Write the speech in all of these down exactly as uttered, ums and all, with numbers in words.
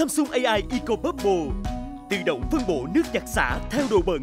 Samsung a i Eco Bubble tự động phân bổ nước giặt xả theo độ bẩn.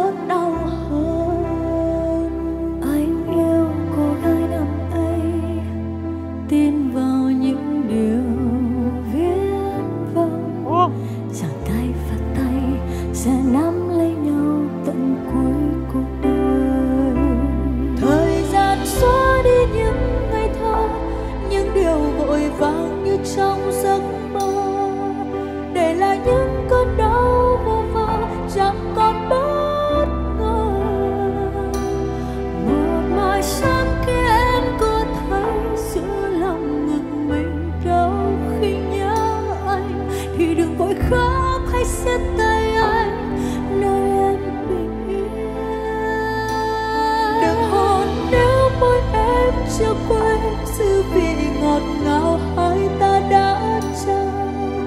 Hãy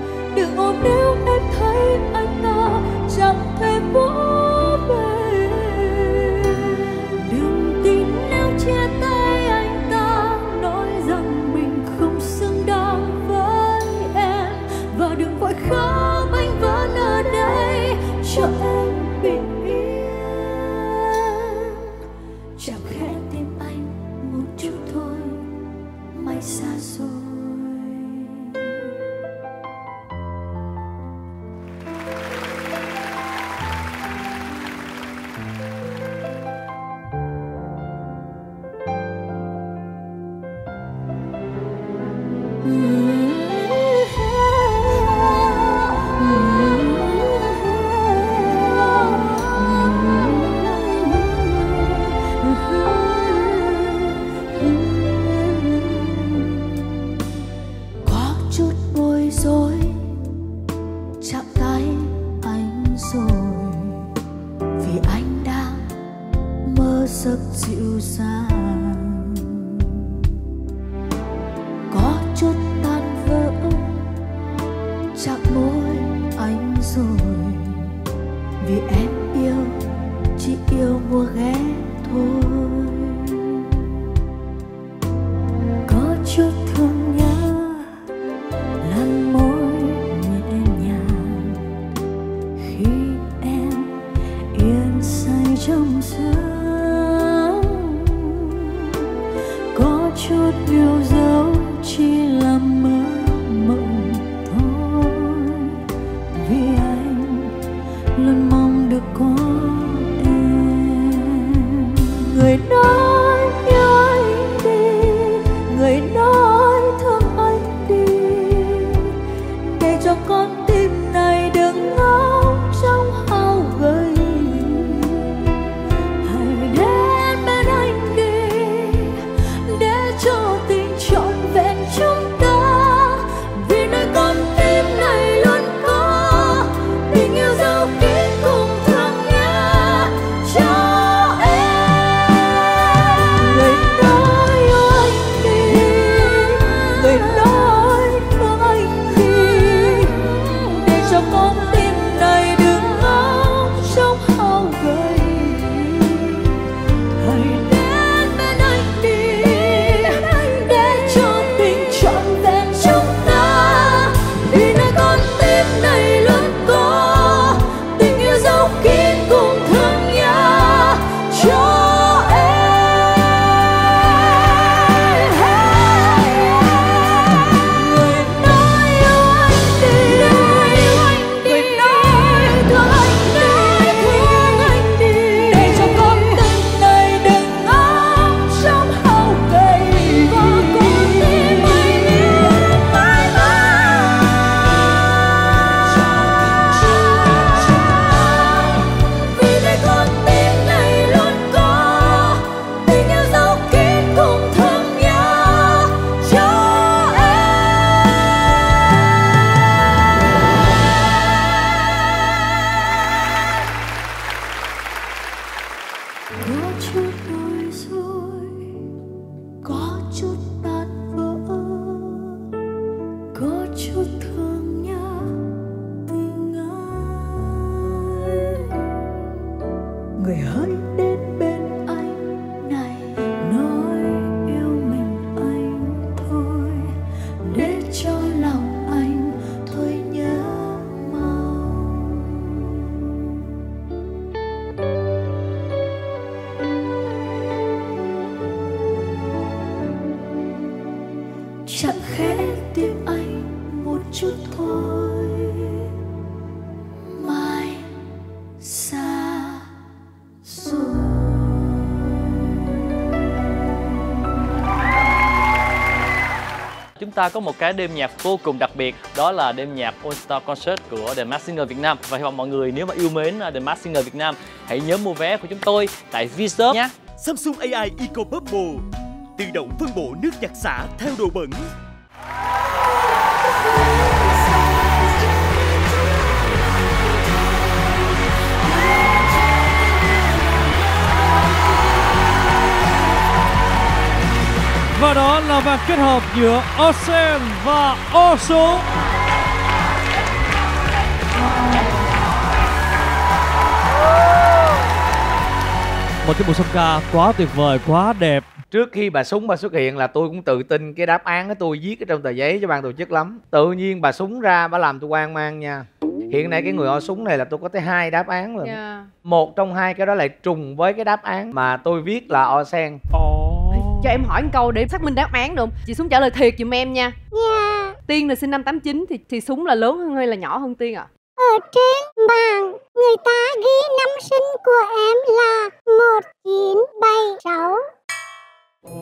subscribe người hỡi đến bên anh này, nói yêu mình anh thôi, để cho lòng anh thôi nhớ mau. Chạm khẽ tim anh một chút thôi, mai xa. Chúng ta có một cái đêm nhạc vô cùng đặc biệt, đó là đêm nhạc All Star Concert của The Masked Singer Việt Nam. Và hy vọng mọi người nếu mà yêu mến The Masked Singer Việt Nam hãy nhớ mua vé của chúng tôi tại Vshop nhé. Samsung a i Eco Bubble tự động phân bổ nước giặt xả theo độ bẩn. Và đó là vàng kết hợp giữa Ocean và Ô Số. Một cái bộ song ca quá tuyệt vời, quá đẹp. Trước khi bà Súng bà xuất hiện là tôi cũng tự tin cái đáp án của tôi viết ở trong tờ giấy cho ban tổ chức lắm. Tự nhiên bà Súng ra bà làm tôi hoang mang nha. Hiện nay cái người Ô Súng này là tôi có tới hai đáp án rồi. Yeah. Một trong hai cái đó lại trùng với cái đáp án mà tôi viết là Ocean. Oh. Cho em hỏi một câu để xác minh đáp án được không? Chị Súng trả lời thiệt giùm em nha. Yeah. Tiên là sinh năm tám chín thì thì Súng là lớn hơn hay là nhỏ hơn Tiên ạ? À? Ở trên bảng người ta ghi năm sinh của em là một chín bảy sáu.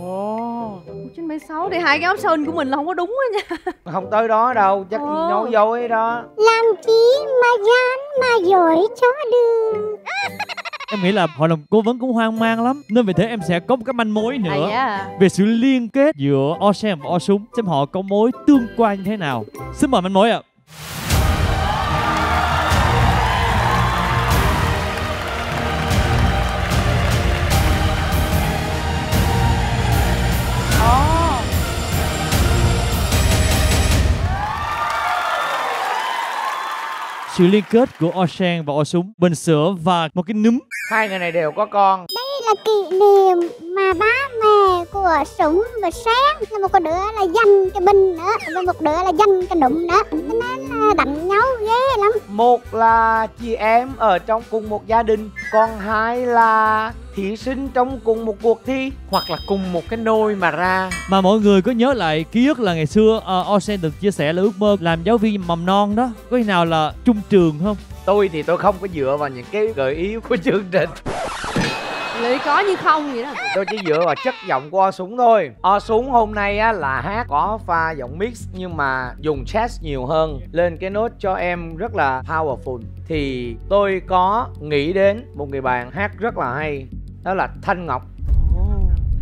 Ồ, một chín bảy sáu thì hai cái option của mình là không có đúng á nha. Không tới đó đâu, chắc oh. nói dối đó. Làm chi mà gian mà dối cho được. Em nghĩ là hội đồng cố vấn cũng hoang mang lắm, nên vì thế em sẽ có một cái manh mối nữa à, yeah. về sự liên kết giữa Ocean và Ô Súng, xem họ có mối tương quan như thế nào. Xin mời manh mối ạ. Sự liên kết của Ocean và Ô Súng, bình sữa và một cái núm. Hai người này đều có con. Đây là kỷ niệm mà ba mẹ của Súng và Sáng, là một đứa là dành cho Bình nữa, và một đứa là dành cho Đụng nữa, nên là đánh nhau ghê lắm. Một là chị em ở trong cùng một gia đình, còn hai là thí sinh trong cùng một cuộc thi, hoặc là cùng một cái nôi mà ra. Mà mọi người có nhớ lại ký ức là ngày xưa uh, Ocean được chia sẻ là ước mơ làm giáo viên mầm non đó. Có khi nào là chung trường không? Tôi thì tôi không có dựa vào những cái gợi ý của chương trình. Lý có như không vậy đó. Tôi chỉ dựa vào chất giọng của Ô Súng thôi. Ô Súng hôm nay á, là hát có pha giọng mix nhưng mà dùng chest nhiều hơn, lên cái nốt cho em rất là powerful. Thì tôi có nghĩ đến một người bạn hát rất là hay, đó là Thanh Ngọc.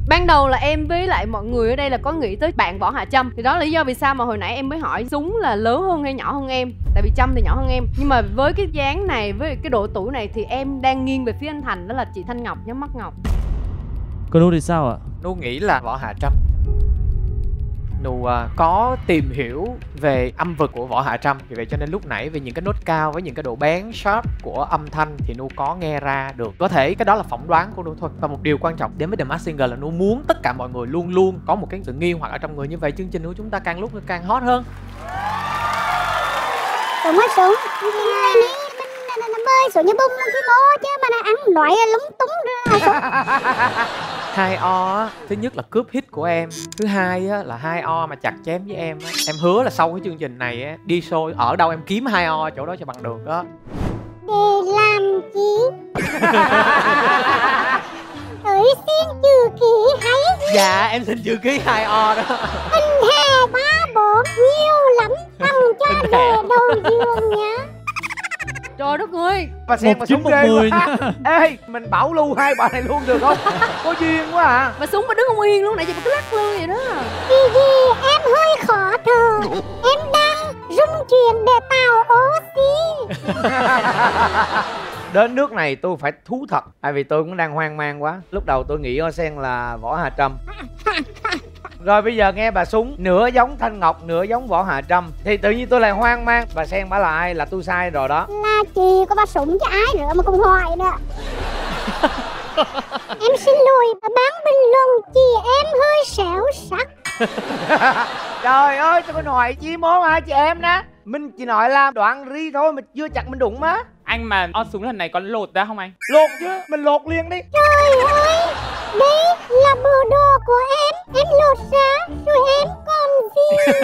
Ban đầu là em với lại mọi người ở đây là có nghĩ tới bạn Võ Hạ Trâm. Thì đó là lý do vì sao mà hồi nãy em mới hỏi Súng là lớn hơn hay nhỏ hơn em. Tại vì Trâm thì nhỏ hơn em. Nhưng mà với cái dáng này, với cái độ tuổi này thì em đang nghiêng về phía anh Thành, đó là chị Thanh Ngọc, nhắm mắt Ngọc. Còn Nu thì sao ạ? Nu nghĩ là Võ Hạ Trâm. Nu có tìm hiểu về âm vực của Võ Hạ Trâm, vì vậy cho nên lúc nãy về những cái nốt cao với những cái độ bén sharp của âm thanh thì Nu có nghe ra được. Có thể cái đó là phỏng đoán của Nu thôi. Và một điều quan trọng đến với The Masked Singer là Nu muốn tất cả mọi người luôn luôn có một cái sự nghi hoặc ở trong người, như vậy chương trình của chúng ta càng lúc càng hot hơn. Tụi mới xuống mình bơi xuống như bung cái bố chứ mà ăn loại lúng túng ra. Hai O, thứ nhất là cướp hit của em, thứ hai là hai O mà chặt chém với em. Em hứa là sau cái chương trình này đi show ở đâu em kiếm hai O chỗ đó cho bằng được đó. Để làm gì? Tôi xin chữ ký hay. Dạ em xin chữ ký hai O đó. Anh hề ba bộ nhiều lắm, thằng cho về đầu giường nhá. Trời đất ơi, bà Sen mà Súng ghê quá. Ê, mình bảo lưu hai bà này luôn được không? Có duyên quá à. Bà Súng bà đứng không yên luôn, nãy giờ bà cứ lắc lư vậy đó. Vì gì em hơi khó thở. Em đang rung chuyển để tạo oxy. Đến nước này tôi phải thú thật, tại vì tôi cũng đang hoang mang quá. Lúc đầu tôi nghĩ Ô Sen là Võ Hạ Trâm. Rồi bây giờ nghe bà Súng nửa giống Thanh Ngọc, nửa giống Võ Hạ Trâm thì tự nhiên tôi lại hoang mang. Bà Sen bả là ai? Là tôi sai rồi đó. Là chị có bà Súng chứ ai nữa mà cũng hoài nữa. Em xin lùi và bán bình luận chị em hơi xẻo sắc. Trời ơi, sao có nội chi món hả chị em nè. Mình chỉ nói là đoạn ri thôi, mình chưa chặt mình đụng má. Anh mà on súng lần này có lột ra không anh? Lột chứ, mình lột liền đi. Trời ơi, đấy là bộ đồ của em, em lột ra rồi em còn gì.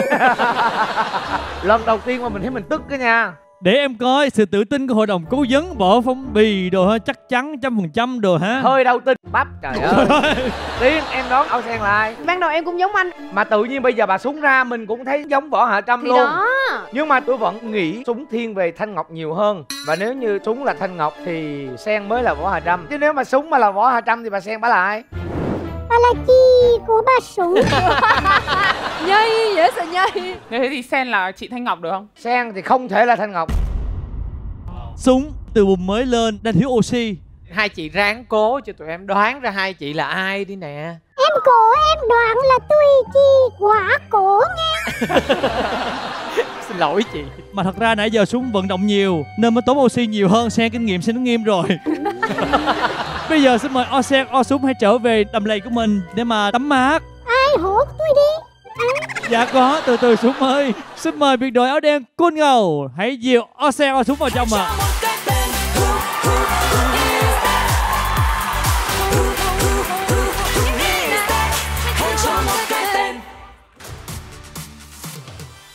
Lần đầu tiên mà mình thấy mình tức cái nha. Để em coi sự tự tin của hội đồng cố vấn, bộ phong bì đồ ha, chắc chắn trăm phần trăm đồ ha. Hơi đau tin bắp trời ơi. Tiên em đón áo sen lại. Ban đầu em cũng giống anh. Mà tự nhiên bây giờ bà súng ra mình cũng thấy giống Võ Hạ Trâm thì luôn. Đó. Nhưng mà tôi vẫn nghĩ súng thiên về Thanh Ngọc nhiều hơn. Và nếu như súng là Thanh Ngọc thì sen mới là Võ Hạ Trâm. Chứ nếu mà súng mà là Võ Hạ Trâm thì bà sen bả là ai? Bà là chị của bà súng. Nhây, dễ sợ nhây. Nếu thế thì sen là chị Thanh Ngọc được không? Sen thì không thể là Thanh Ngọc. Súng từ vùng mới lên đang thiếu oxy. Hai chị ráng cố cho tụi em đoán ra hai chị là ai đi nè. Em cố em đoán là tuy chi quả cổ nha. Xin lỗi chị. Mà thật ra nãy giờ súng vận động nhiều nên mới tốn oxy nhiều hơn. Sen kinh nghiệm xin nghiêm rồi. Bây giờ xin mời O Sen, O Súng hãy trở về đầm lầy của mình để mà tắm mát. Ai hốt tôi đi. Dạ có, từ từ Súng ơi. Xin mời biệt đội áo đen Côn Ngầu hãy dìu O Sen, O Súng vào trong ạ.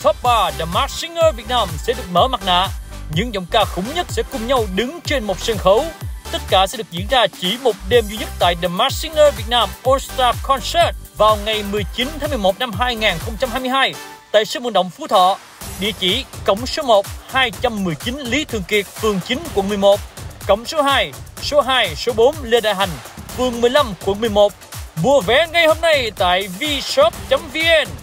Top ba The Masked Singer Việt Nam sẽ được mở mặt nạ. Những giọng ca khủng nhất sẽ cùng nhau đứng trên một sân khấu. Tất cả sẽ được diễn ra chỉ một đêm duy nhất tại The Masked Singer Việt Nam All Star Concert vào ngày mười chín tháng mười một năm hai nghìn không trăm hai mươi hai tại sân vận động Phú Thọ, địa chỉ cổng số một hai trăm mười chín Lý Thường Kiệt, phường chín, quận mười một, cổng số hai, số hai, số bốn Lê Đại Hành, phường mười lăm, quận mười một. Mua vé ngay hôm nay tại vshop chấm vn.